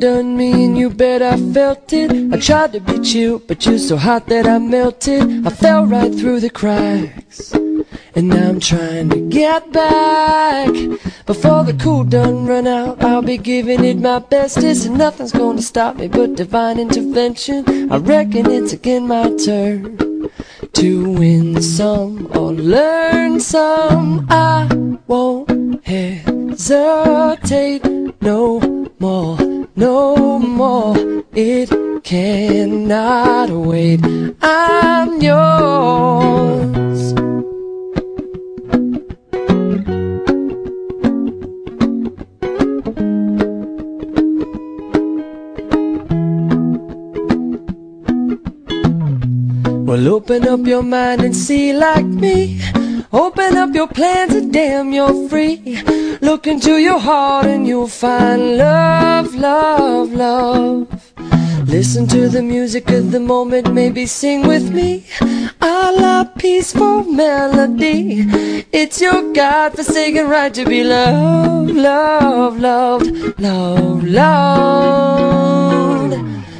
Done me and you bet I felt it. I tried to beat you, but you're so hot that I melted. I fell right through the cracks, and now I'm trying to get back. Before the cool done run out, I'll be giving it my bestest, and nothing's gonna stop me but divine intervention. I reckon it's again my turn to win some or learn some. I won't hesitate no more. No more, it cannot wait. I'm yours. Well, open up your mind and see like me. Open up your plans and damn, you're free. Look into your heart and you'll find love, love, love. Listen to the music of the moment, maybe sing with me. I love peaceful melody. It's your God-forsaken right to be loved, loved, loved, loved, loved.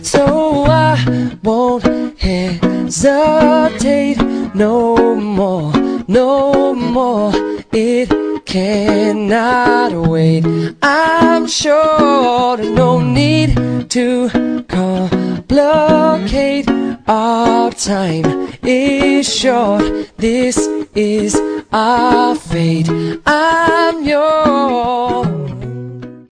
So I won't hesitate no more, no more. It cannot wait. I'm sure there's no need to complicate. Our time is short. This is our fate. I'm yours.